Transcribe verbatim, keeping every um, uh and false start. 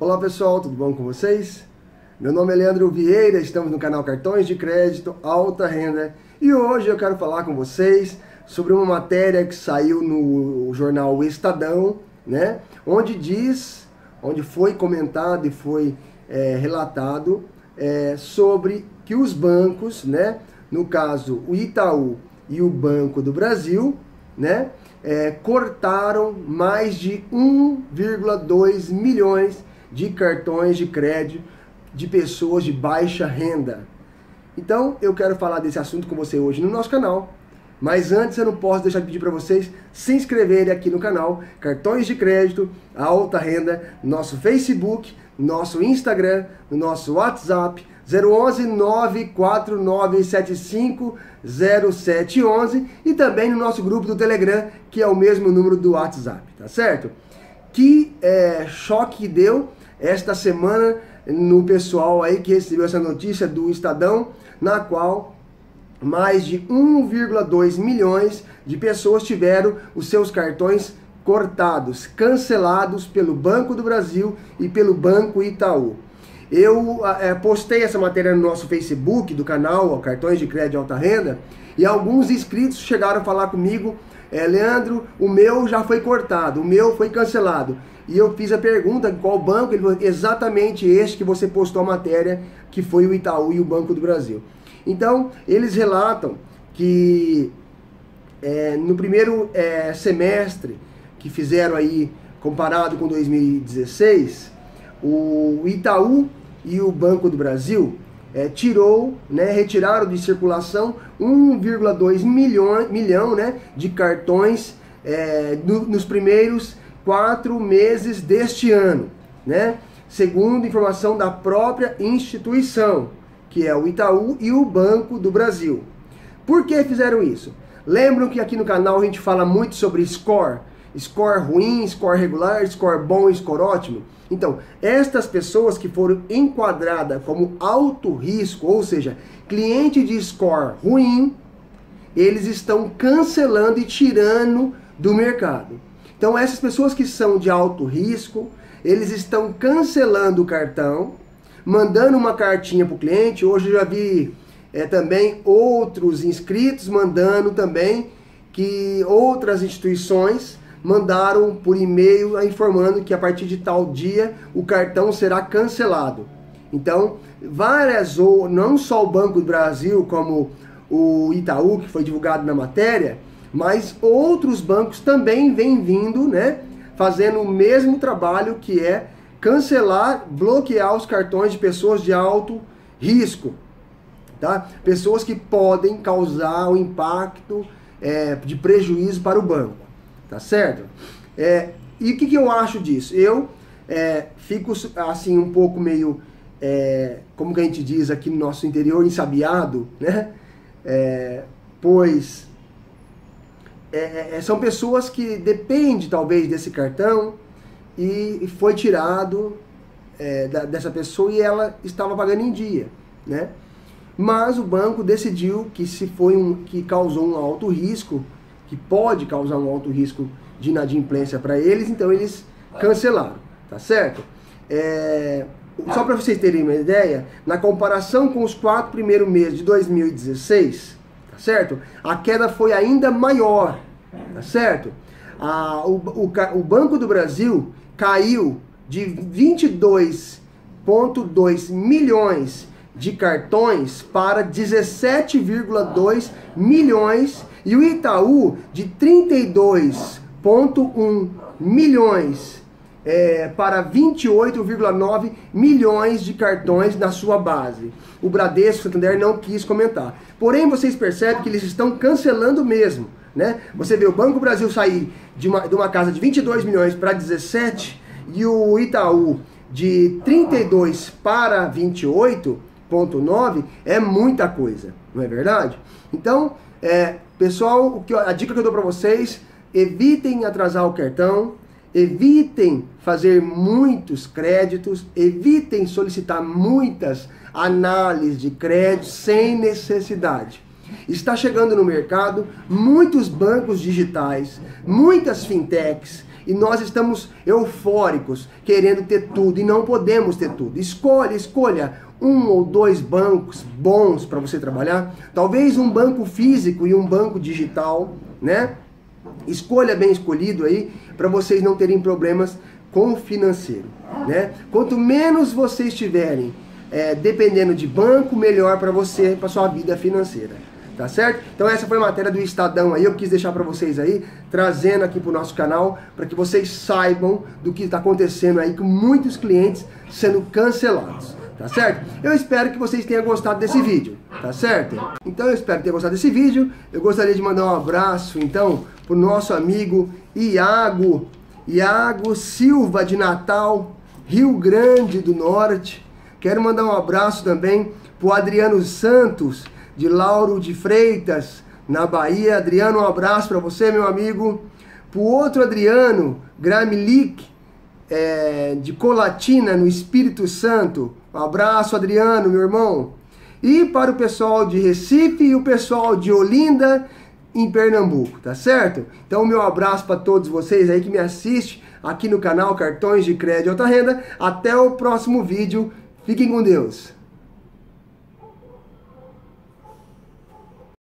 Olá pessoal, tudo bom com vocês? Meu nome é Leandro Vieira, estamos no canal Cartões de Crédito Alta Renda e hoje eu quero falar com vocês sobre uma matéria que saiu no jornal Estadão, né? Onde diz, onde foi comentado e foi é, relatado é, sobre que os bancos, né? No caso o Itaú e o Banco do Brasil, né? É, cortaram mais de um vírgula dois milhões de cartões de crédito de pessoas de baixa renda. Então eu quero falar desse assunto com você hoje no nosso canal, mas antes eu não posso deixar de pedir para vocês se inscreverem aqui no canal Cartões de Crédito Alta Renda, nosso Facebook, nosso Instagram, no nosso WhatsApp zero onze, nove quatro nove sete cinco zero sete um um e também no nosso grupo do Telegram, que é o mesmo número do WhatsApp, tá certo? Que é, choque deu esta semana no pessoal aí que recebeu essa notícia do Estadão, na qual mais de um vírgula dois milhões de pessoas tiveram os seus cartões cortados, cancelados pelo Banco do Brasil e pelo Banco Itaú. Eu é, postei essa matéria no nosso Facebook do canal, ó, Cartões de Crédito Alta Renda, e alguns inscritos chegaram a falar comigo, é, Leandro, o meu já foi cortado, o meu foi cancelado. E eu fiz a pergunta de qual banco, ele falou, exatamente este que você postou a matéria, que foi o Itaú e o Banco do Brasil. Então, eles relatam que é, no primeiro é, semestre que fizeram aí, comparado com dois mil e dezesseis, o Itaú e o Banco do Brasil é, tirou, né, retiraram de circulação um vírgula dois milhão, milhão, né, de cartões é, no, nos primeiros quatro meses deste ano, né, segundo informação da própria instituição, que é o Itaú e o Banco do Brasil. Por que fizeram isso? Lembram que aqui no canal a gente fala muito sobre score, score ruim, score regular, score bom e score ótimo. Então, estas pessoas que foram enquadradas como alto risco, ou seja, cliente de score ruim, eles estão cancelando e tirando do mercado. Então, essas pessoas que são de alto risco, eles estão cancelando o cartão, mandando uma cartinha para o cliente. Hoje eu já vi é, também outros inscritos mandando também que outras instituições mandaram por e-mail informando que a partir de tal dia o cartão será cancelado. Então, várias, ou não só o Banco do Brasil, como o Itaú, que foi divulgado na matéria, mas outros bancos também vêm vindo, né, fazendo o mesmo trabalho, que é cancelar, bloquear os cartões de pessoas de alto risco, tá? Pessoas que podem causar um impacto é, de prejuízo para o banco. Tá certo? É, e o que, que eu acho disso? Eu é, fico assim um pouco meio, é, como que a gente diz aqui no nosso interior, ensabiado, né? É, pois é, é, são pessoas que dependem talvez desse cartão e foi tirado é, da, dessa pessoa e ela estava pagando em dia, né? Mas o banco decidiu que se foi um que causou um alto risco, que pode causar um alto risco de inadimplência para eles, então eles cancelaram, tá certo? É, só para vocês terem uma ideia, na comparação com os quatro primeiros meses de dois mil e dezesseis, tá certo? A queda foi ainda maior, tá certo? A, o, o, o Banco do Brasil caiu de vinte e dois vírgula dois milhões de cartões para dezessete vírgula dois milhões e o Itaú de trinta e dois vírgula um milhões é, para vinte e oito vírgula nove milhões de cartões na sua base. O Bradesco, o Santander não quis comentar. Porém, vocês percebem que eles estão cancelando mesmo, né? Você vê o Banco do Brasil sair de uma, de uma casa de vinte e dois milhões para dezessete e o Itaú de trinta e dois para vinte e oito vírgula nove é muita coisa, não é verdade? Então, é, pessoal, o que, a dica que eu dou para vocês, evitem atrasar o cartão, evitem fazer muitos créditos, evitem solicitar muitas análises de crédito sem necessidade. Está chegando no mercado muitos bancos digitais, muitas fintechs, e nós estamos eufóricos, querendo ter tudo, e não podemos ter tudo. Escolha, escolha um ou dois bancos bons para você trabalhar, talvez um banco físico e um banco digital, né? Escolha bem escolhido aí, para vocês não terem problemas com o financeiro, né? Quanto menos vocês tiverem é, dependendo de banco, melhor para você, para sua vida financeira. Tá certo? Então essa foi a matéria do Estadão aí, eu quis deixar para vocês aí, trazendo aqui para o nosso canal, para que vocês saibam do que está acontecendo aí com muitos clientes sendo cancelados. Tá certo? Eu espero que vocês tenham gostado desse vídeo. Tá certo? Então eu espero que tenham gostado desse vídeo. Eu gostaria de mandar um abraço então para o nosso amigo Iago, Iago Silva de Natal, Rio Grande do Norte. Quero mandar um abraço também para o Adriano Santos, de Lauro de Freitas, na Bahia. Adriano, um abraço para você, meu amigo. Para o outro Adriano, Gramelik, é, de Colatina, no Espírito Santo. Um abraço, Adriano, meu irmão. E para o pessoal de Recife e o pessoal de Olinda, em Pernambuco, tá certo? Então, meu abraço para todos vocês aí que me assistem aqui no canal Cartões de Crédito Alta Renda. Até o próximo vídeo. Fiquem com Deus.